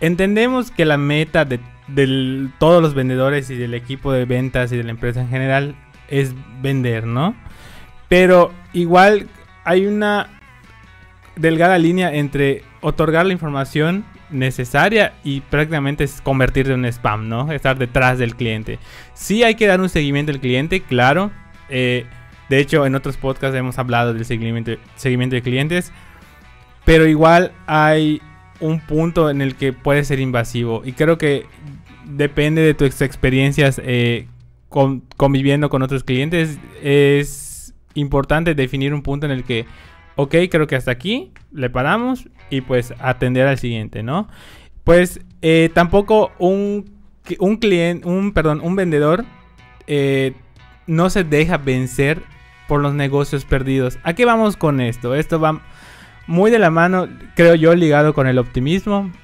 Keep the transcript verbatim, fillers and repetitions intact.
Entendemos que la meta de, de todos los vendedores y del equipo de ventas y de la empresa en general es vender, ¿no? Pero igual hay una delgada línea entre otorgar la información necesaria y prácticamente es convertirse en un spam, ¿no? Estar detrás del cliente. Sí hay que dar un seguimiento al cliente, claro. Eh, de hecho, en otros podcasts hemos hablado del seguimiento, seguimiento de clientes. Pero igual hay un punto en el que puede ser invasivo. Y creo que depende de tus experiencias eh, con, conviviendo con otros clientes. Es importante definir un punto en el que, ok, creo que hasta aquí le paramos y pues atender al siguiente, ¿no? Pues eh, tampoco un, un cliente, un, perdón, un vendedor eh, no se deja vencer por los negocios perdidos. ¿A qué vamos con esto? Esto va muy de la mano, creo yo, ligado con el optimismo.